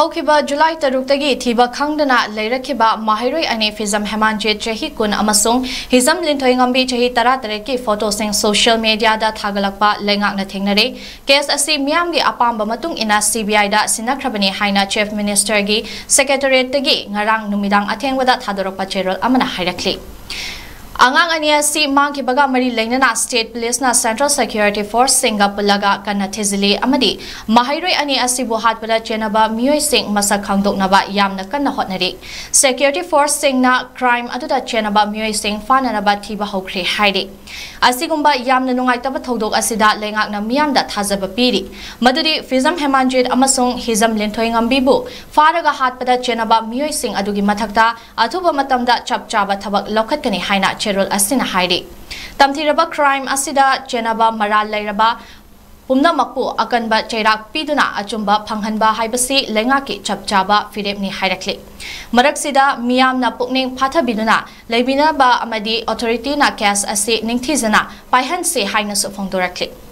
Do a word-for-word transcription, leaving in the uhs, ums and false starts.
Hokiba July Tarukagi, Tiba Kangdana, Lerakiba, Mahiri Anefism Hemanje Chehikun Amasung, Hisam Lintoingambi Chehitaratareki, photosing social media da Tagalakpa, Lengak Natinare, Case Asi Miamgi Apamba Matung ina C B I da Sinakrabani Haina Chief Minister Gi, Secretary Tagi, Narang Numidang Atengwada Tadoropa Cheral Amana Hirakli. Angang ania si mangi baga mari lainana state police na central security force Singapore laga kana tezili amadi mahairoi ani asibu hatbala chenaba miyoi sing masakhangdok naba yamna kana hotnari security force singna crime aduda chenaba miyoi sing fananaba thiba hokre hairi asigumba yamna nungaitaba thodok asida lengakna miyamda thajaba piri madudi fizam hemanjit amasung hizam lintoingambibu faraga hatbada chenaba miyoi sing adugi mathakta athuba matamda chapchaba thabak lokhatkani haina Asina Haidi. Tamtiraba crime asida, Jenaba, Mara Lairaba, Pumna Mapu, Akanba, Cherak, Piduna, Achumba, Panghanba, Hybasi, Lengaki, Chapchaba, Fidepni Hydakli. Maraksida, Miam Napukning, Pata Biduna, Labina Ba Amadi, Authority Nakas, Asi, Ningtizana, Paihansi, Highness of Hondurakli.